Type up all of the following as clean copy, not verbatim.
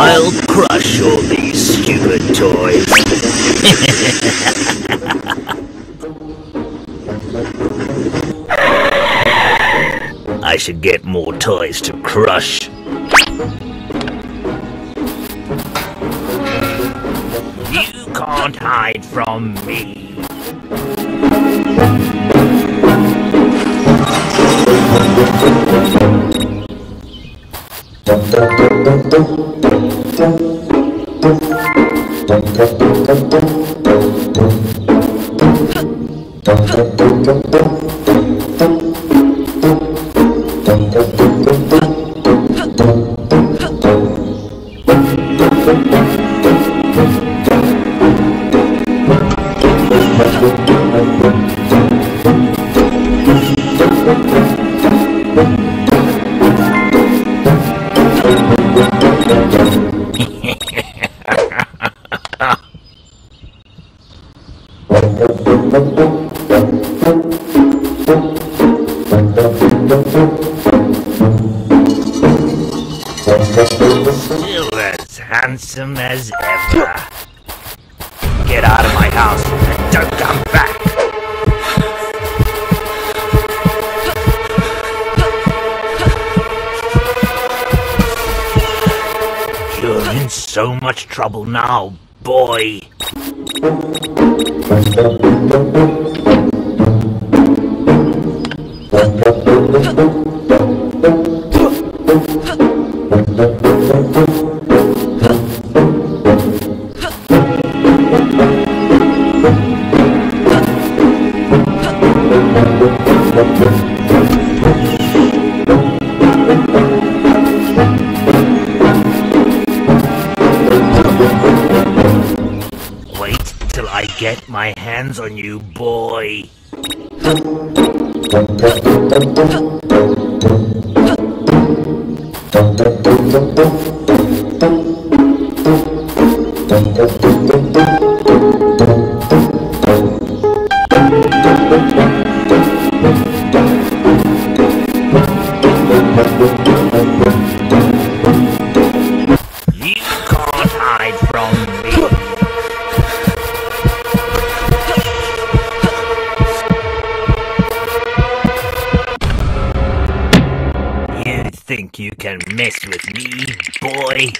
I'll crush all these stupid toys. I should get more toys to crush. You can't hide from me. Still as handsome as ever. Get out of my house and don't come back. You're in so much trouble now, boy. Wait till I get my hands on you, boy. Think you can mess with me, boy?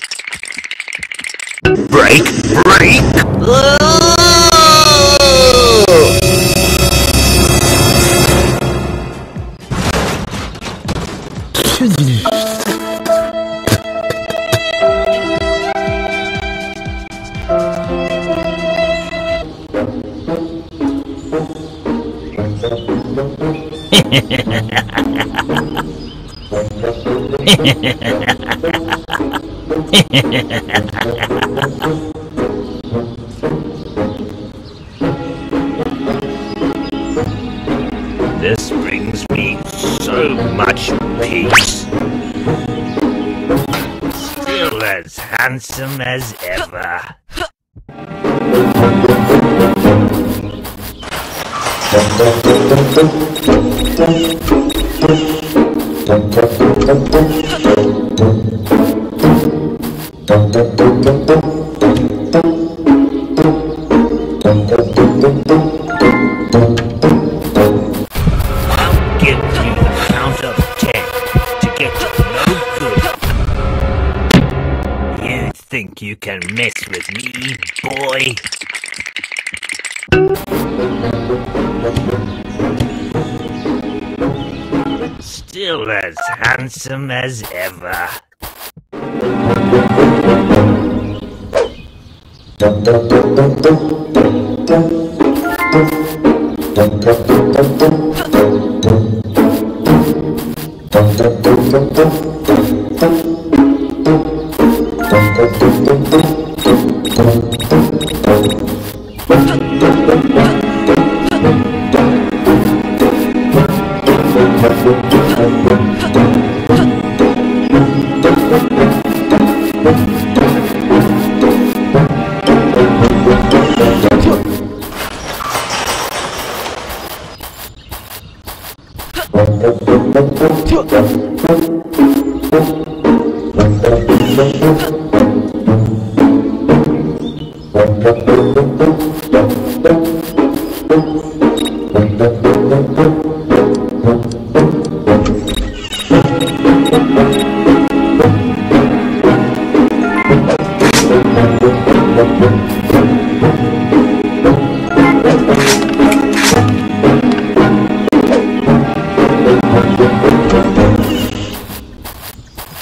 Break! Break! This brings me so much peace. Still as handsome as ever. Think you can mess with me, boy? Still as handsome as ever.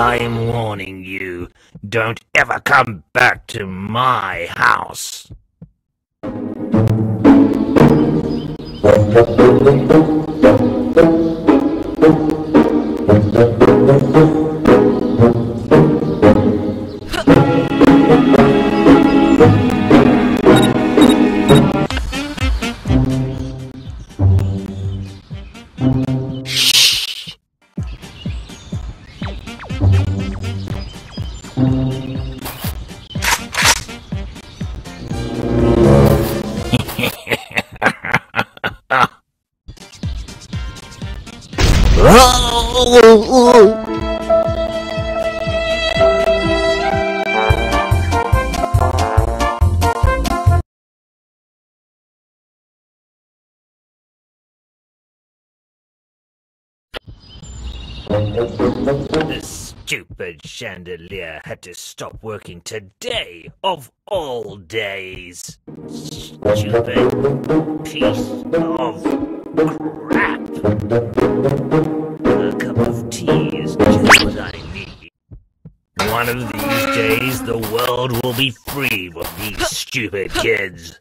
I'm warning you, don't ever come back to my house. The stupid chandelier had to stop working today, of all days. Stupid piece of crap. A cup of tea is just what I need. One of these days, the world will be free of these stupid kids.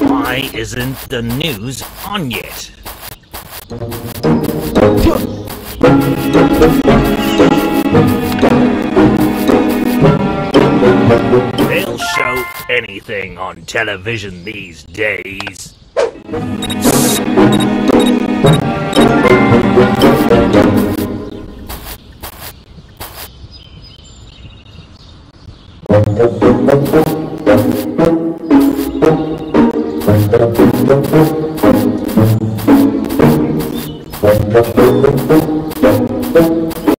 Why isn't the news on yet? They'll show anything on television these days.